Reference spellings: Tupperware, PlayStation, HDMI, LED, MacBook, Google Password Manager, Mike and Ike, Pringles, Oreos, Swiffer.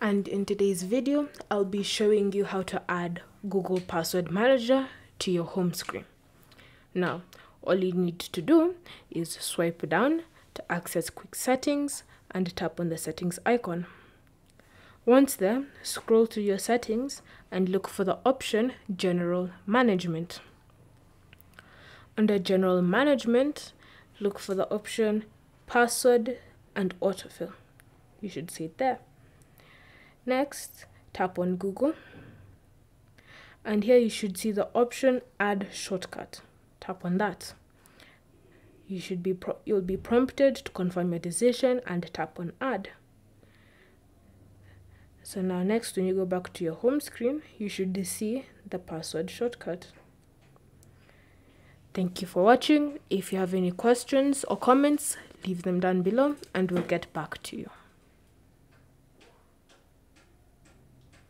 And in today's video, I'll be showing you how to add Google Password Manager to your home screen. Now, all you need to do is swipe down to access quick settings and tap on the settings icon. Once there, scroll to your settings and look for the option General Management. Under General Management, look for the option Password and Autofill. You should see it there. Next, tap on Google, and here you should see the option Add Shortcut. Tap on that. You'll be prompted to confirm your decision and tap on Add. So now next, when you go back to your home screen, you should see the password shortcut. Thank you for watching. If you have any questions or comments, leave them down below and we'll get back to you.